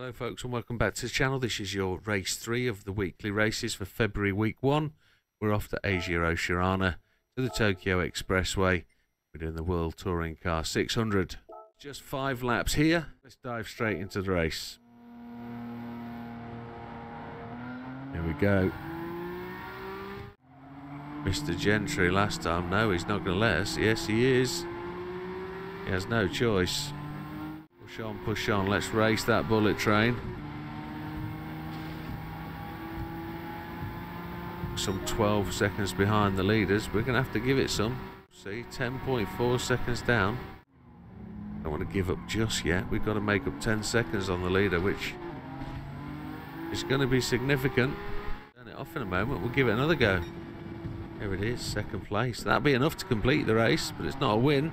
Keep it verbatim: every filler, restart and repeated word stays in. Hello folks and welcome back to the channel. This is your race three of the weekly races for February week one. We're off to Asia Oceania to the Tokyo Expressway. We're doing the World Touring Car six hundred. Just five laps here. Let's dive straight into the race. Here we go. Mister Gentry last time. No, he's not going to let us. Yes, he is. He has no choice. Push on, push on, let's race that bullet train. Some twelve seconds behind the leaders, we're going to have to give it some. See, ten point four seconds down. Don't want to give up just yet, we've got to make up ten seconds on the leader, which is going to be significant. Turn it off in a moment, we'll give it another go. Here it is, second place. That'll be enough to complete the race, but it's not a win.